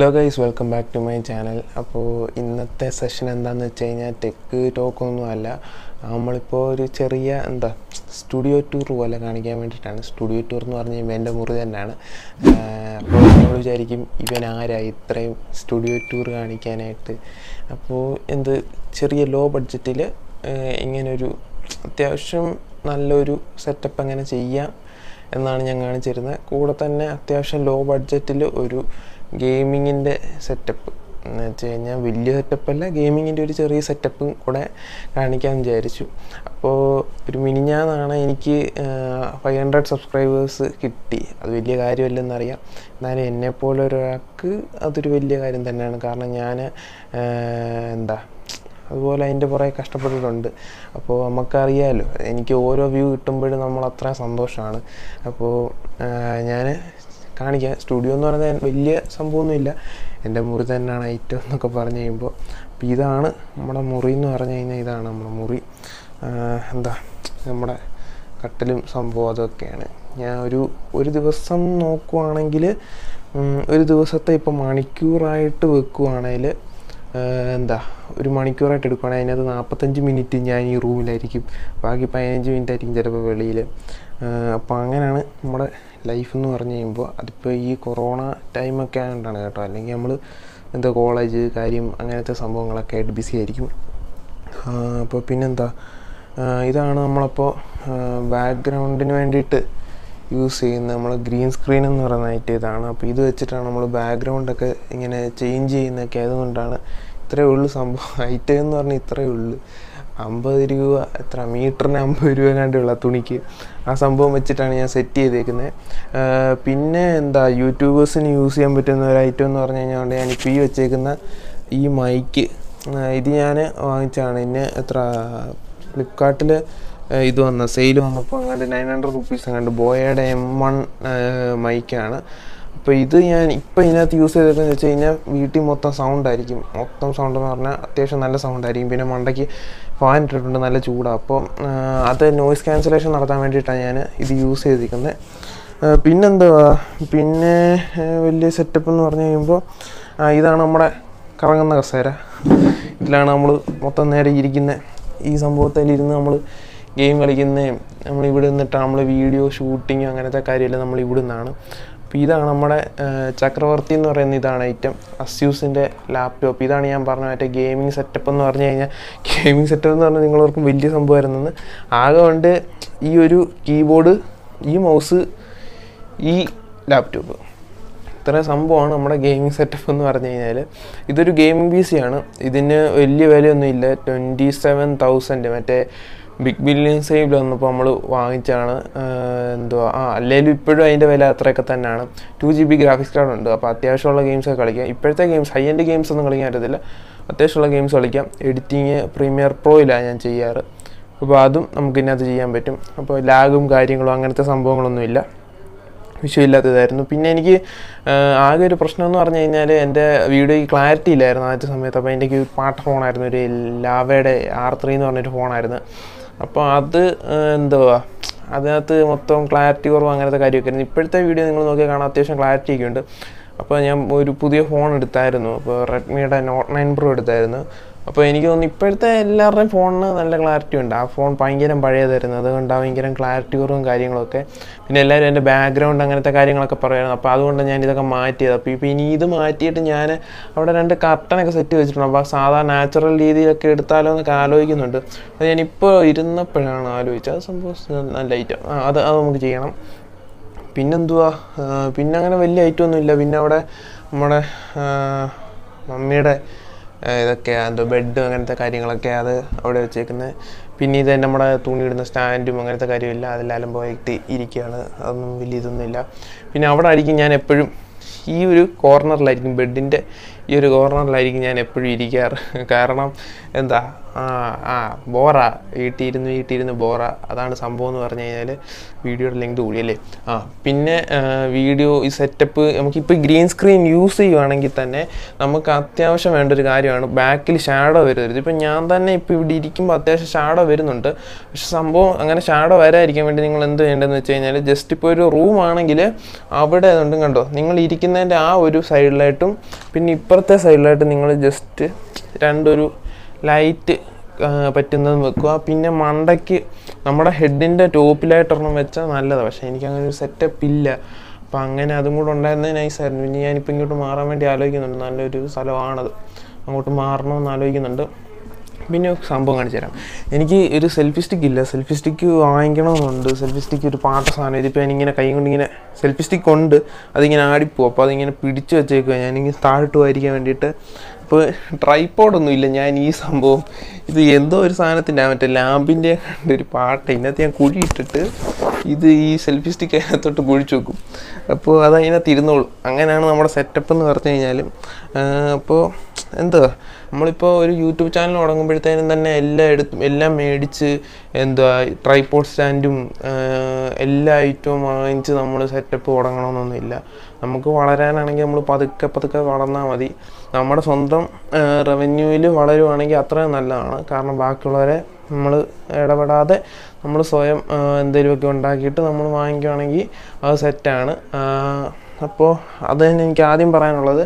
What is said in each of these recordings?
Hello guys, welcome back to my channel. So, in this session, I will tech talk about studio tour. Studio tour is studio tour. In the low budget, gaming in the setup. Video setup gaming in the setup I 500 subscribers kitty. Studio not than Villa, some bonilla, and the Murthana night of Nocaparnebo, Pidan, Madamurino, Arnaina, Muri, the Catalim, some bother can. You were some no quanangile, there was a type of manicure to Kuanaile, and the manicure to Kuana, the Apatanji Minitinani room like keep Pagipine in that Pangan and life no Arnimbo at the Corona time account and a toiling and the college Karim Anata Sambong like at BCAD Popin and the Idana background in it. You see in the green screen and Pido background in a change in the Kazan Treul some item or Nitrul. Amberu, Trameter, Amberu, and Latuniki, Asambo Machitania Setti, they can pin and the YouTubers in UCM between the right turn or any P. Chegana, E. Mike, Idiane, Onchanine, Atra Flipcartle, Ido on the sale on the Ponga, 900 rupees and boy at M1 Mikeana. Either and Ipinat uses the China, Beauty Motta sound direction, Octum sound of Arna, Tation Alla sound direction, Pinamontaki, fine treatment and knowledge would up. Other noise cancellation are the Meditana, it uses the pin and the pin will set up on our name. Either number Karanga Sara, Itlanamu, Motanari Irigine, Isambota Lidinamu. Game again name. I'm in the Tamil video shooting young and the Karilan. Pida Namada Chakravartin or any item, Asus in the laptop, Pidaniam Parnate gaming setup on Ornana, gaming setup on Ningle Village somewhere another. Ago and a EU keyboard, E mouse, E laptop. There are some born gaming setup on Ornana. Either gaming BCana, within a value 27,000 Big Billion saved on the Pomalo Wangichana and Lelipeda in the Vela Trakatana, 2GB graphics card on the Pathashola games are Kalika, Ipeta games, high end games on the Kalika, Athashola games Olika, editing Premiere Pro Lion Chiara, Badum, Amkina the GM Betum, Lagum guiding along at the Sambon Villa. Visually, there no pinny argue to personal or and video clarity layer some metapainting part phone at the laved R3 or net phone either. Apart and the other clarity or one other guy you can put the video clarity. Upon you put your phone at the Tyrano, Redmi Note 9 Pro at the Tyrano. Upon you only put the phone and clarity and a phone pine and barrier there another and down and clarity or guiding loca. In a letter and a background and the guiding like a parade, a palo and yandy like a mighty, the PP need the mighty and yana out and a captain like a situation of Basada naturally the Kirtal and the Kaloikin under the Nipper eaten up and which are supposed later. Other Amagianum. Pinandua Pinanga Villa to Nilla Vinavada Mada Mamida the bed and the carrying like other out of chicken. Pinny the Namada Tunid and the stand to Manga the Carilla, the Lalamboy, the Iricana, Vilizanilla. Pinavada Arikin and a pretty you corner lighting bed in the corner lighting and a pretty car and the Bora, it in the Bora, Adan Sambon or Nile, video link to Lele. Pinne video is set up green screen use you and get an Namakatia and Rigarian back shadow with it. Pinyanda, Pivdikim, shadow very under Sambo and a shadow where I recommend England and the channel just to put a room on a gile, Abada Ningle Etikin and A would do side lightum, Pinipata side light and English just Tandoru. Light Patinan Vaka, Pina Mandaki, number head in the top light or no match, and I can set a pillar. Pang and Adamud on that, then I said, when you and Pingu to Maram and Dialogin and Nalo to Salavana, Amut Marno, Nalogin under Pinuk Sambo and Jeram. Any it is selfistic, selfistic, you are in the selfistic to pass on a depending in a selfistic on the Adiganadi in a picture check and start to idea tripod on the Ilanian is humble. The Endo is another lamp in the part, nothing could eat it. The selfistic I thought to good choke. A poor other in a Tirno, Anganana set up on Earth in Alim. Po and the Molipo YouTube channel or Angleton and then Ella made it and the tripod standum Ella to mine to the Moda set up or on Illa. നമുക്ക് വളരാനാണെങ്കിൽ നമ്മൾ പതുക്കെ വളർന്നാൽ മതി നമ്മുടെ സ്വന്തം റവന്യൂയിൽ വളരുവാണെങ്കിൽ അത്രയും നല്ലതാണ് കാരണം ബാക്കിയുള്ളവരെ നമ്മൾ ഇടപെടാതെ നമ്മൾ സ്വയം എന്തെങ്കിലുമൊക്കെ ഉണ്ടാക്കിയിട്ട് നമ്മൾ വാങ്ങിക്കുകയാണെങ്കിൽ അത് സെറ്റാണ് അപ്പോൾ അതാണ് എനിക്ക് ആദ്യം പറയാനുള്ളത്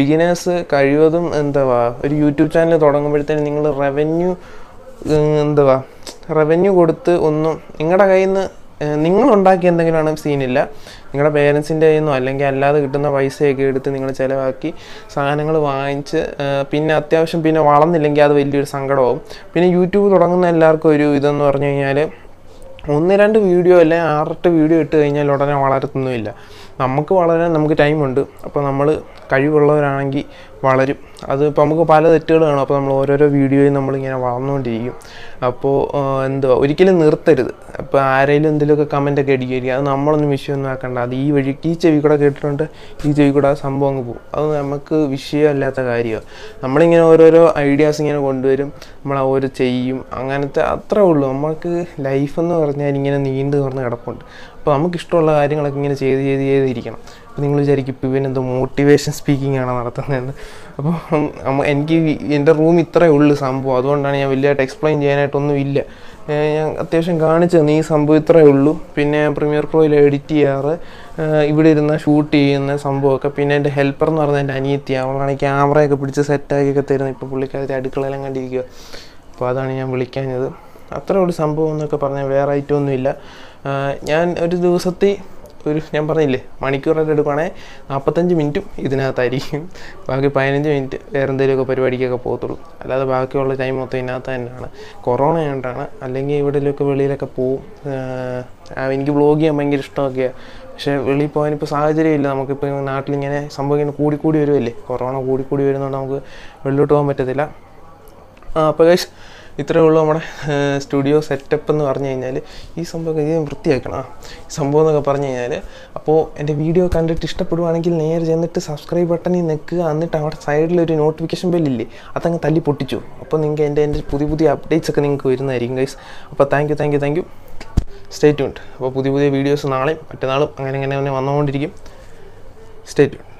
ബിഗിനേഴ്സ് കഴിവതും എന്താവാ ഒരു YouTube ചാനൽ തുടങ്ങുമ്പോഴത്തേ നിങ്ങൾ റവന്യൂ എന്താവാ റവന്യൂ കൊടുത്ത് ഒന്നും നിങ്ങളുടെ കയ്യിൽ നിന്ന് നിങ്ങൾ ഉണ്ടാക്കി എന്തെങ്കിലാണ് സീനില്ല നിങ്ങളുടെ പേരന്റ്സിന്റെ കയ്യിന്നോ അല്ലെങ്കിൽ അല്ലാതെ കിട്ടുന്ന പൈസയൊക്കെ എടുത്ത് നിങ്ങൾ ചിലവാക്കി സാധനങ്ങൾ വാങ്ങിച്ച് പിന്നെ അത്യാവശ്യം പിന്നെ വളർന്നില്ലെങ്കിൽ അത് വലിയൊരു സംഗടവും പിന്നെ YouTube തുടങ്ങുന്ന എല്ലാവർക്കും ഒരു ഇതെന്ന് പറഞ്ഞു കഴിഞ്ഞാൽ one രണ്ട് വീഡിയോ അല്ലേ ആറ് വീഡിയോ ഇട്ട് കഴിഞ്ഞാൽ ഉടനെ വളർത്തുന്നില്ല നമുക്ക് വളരാൻ നമുക്ക് ടൈം ഉണ്ട് അപ്പോൾ നമ്മൾ കഴിവുള്ളവരാണെങ്കിൽ വളരും അത് ഇപ്പോൾ നമുക്ക് പല തെറ്റുകൾ കാണും അപ്പോൾ നമ്മൾ ഓരോരോ വീഡിയോയിൽ നമ്മൾ ഇങ്ങനെ വളർന്നുകൊണ്ടിരിക്കും അപ്പോൾ എന്താ ഒരിക്കലും നിർത്തരുത് അപ്പോൾ ആരെങ്കിലും എന്തെങ്കിലുമൊക്കെ കമൻ്റ് ഒക്കെ അടിക്കുകയായിരിക്കും അത് നമ്മളൊന്നും വിഷയമൊന്നും ആക്കണ്ട അത് ഈ വഴി ഈ ചെവി കൂടെ കേട്ടിട്ടുണ്ട് ഈ ചെവി കൂടെ ആ സംഭവം അങ്ങ് പോകും അത് നമുക്ക് വിഷയമല്ലാത്ത കാര്യമാണ് നമ്മളിങ്ങനെ ഓരോരോ ഐഡിയാസ് ഇങ്ങനെ കൊണ്ടുവരും നമ്മൾ ഓരോ ചെയ്യും അങ്ങനത്തെ അത്രേ ഉള്ളൂ നമുക്ക് ലൈഫെന്ന് പറഞ്ഞാൽ ഇങ്ങനെ നീണ്ടു തുറന്ന് കിടപ്പുണ്ട് അപ്പോൾ നമുക്ക് ഇഷ്ടമുള്ള കാര്യങ്ങളൊക്കെ ഇങ്ങനെ ചെയ്തിരിക്കണം അപ്പോൾ നിങ്ങൾ വിചാരിക്കും ഇപ്പം ഇവനെന്തോ മോട്ടിവേഷൻ സ്പീക്കിംഗ് ആണ് നടത്തുന്നതെന്ന് അപ്പോൾ എനിക്ക് എൻ്റെ റൂം ഇത്രയേ ഉള്ളൂ സംഭവം അതുകൊണ്ടാണ് ഞാൻ വലിയതായിട്ട് എക്സ്പ്ലെയിൻ ചെയ്യാനായിട്ടൊന്നും ഇല്ല ഞാൻ അത്യാവശ്യം കാണിച്ചു തന്നെ ഈ സംഭവം ഇത്രയേ ഉള്ളൂ പിന്നെ പ്രീമിയർ പ്രോയിൽ എഡിറ്റ് ചെയ്യാറ് ഇവിടെ ഇരുന്ന ഷൂട്ട് ചെയ്യുന്ന സംഭവമൊക്കെ പിന്നെ എൻ്റെ ഹെൽപ്പർ എന്ന് പറഞ്ഞാൽ എൻ്റെ അനിയത്തി അവളാണ് ക്യാമറയൊക്കെ പിടിച്ച് സെറ്റാക്കിയൊക്കെ തരുന്നത് ഇപ്പോൾ പുള്ളിക്കാരത്തെ അടുക്കളയെല്ലാം കണ്ടിരിക്കുക അപ്പോൾ അതാണ് ഞാൻ വിളിക്കാഞ്ഞത് അത്രേ ഉള്ളൂ സംഭവം എന്നൊക്കെ പറഞ്ഞാൽ വേറെ ഐറ്റമൊന്നുമില്ല ഞാൻ ഒരു ദിവസത്തെ ഒരു ഞാൻ പറഞ്ഞില്ലേ മണിക്കൂറായിട്ട് എടുക്കുകയാണെങ്കിൽ 45 മിനിറ്റും ഇതിനകത്തായിരിക്കും ബാക്കി 15 മിനിറ്റ് വേറെ എന്തെങ്കിലുമൊക്കെ പരിപാടിക്കൊക്കെ പോകത്തുള്ളൂ അല്ലാതെ ബാക്കിയുള്ള ടൈം മൊത്തം ഇതിനകത്ത് തന്നെയാണ് കൊറോണ ആയിട്ടാണ് അല്ലെങ്കിൽ എവിടെയൊക്കെ വെളിയിലൊക്കെ പോവും എനിക്ക് വ്ളോഗ് ചെയ്യാൻ ഭയങ്കര ഇഷ്ടമൊക്കെയാണ് പക്ഷേ വെളിയിൽ പോകാനിപ്പോൾ സാഹചര്യമില്ല നമുക്കിപ്പോൾ നാട്ടിലിങ്ങനെ സംഭവം ഇങ്ങനെ കൂടിക്കൂടി വരുമല്ലേ കൊറോണ കൂടിക്കൂടി വരുന്നതുകൊണ്ട് നമുക്ക് വെളിയിലോട്ട് പോകാൻ പറ്റത്തില്ല അപ്പോൾ ഗൈസ് ഇത്രയേ ഉള്ളൂ നമ്മുടെ സ്റ്റുഡിയോ സെറ്റപ്പ് എന്ന് പറഞ്ഞു കഴിഞ്ഞാൽ ഈ സംഭവം കഴിയും വൃത്തിയാക്കണം ഈ സംഭവം എന്നൊക്കെ പറഞ്ഞു കഴിഞ്ഞാൽ അപ്പോൾ എൻ്റെ വീഡിയോ കണ്ടിട്ട് ഇഷ്ടപ്പെടുവാണെങ്കിൽ നേരെ ചെന്നിട്ട് സബ്സ്ക്രൈബ് ബട്ടണിൽ നിൽക്കുക എന്നിട്ട് അവിടെ സൈഡിലൊരു നോട്ടിഫിക്കേഷൻ ബെല്ലില്ലേ അതങ്ങ് തല്ലി പൊട്ടിച്ചു അപ്പോൾ നിങ്ങൾക്ക് എൻ്റെ പുതിയ അപ്ഡേറ്റ്സ് ഒക്കെ നിങ്ങൾക്ക് വരുന്നതായിരിക്കും ഗൈസ് അപ്പോൾ താങ്ക് യു സ്റ്റേ ട്യൂൺഡ് അപ്പോൾ പുതിയ വീഡിയോസ് നാളെയും മറ്റന്നാളും അങ്ങനെ തന്നെ വന്നുകൊണ്ടിരിക്കും സ്റ്റേ ട്യൂൺഡ്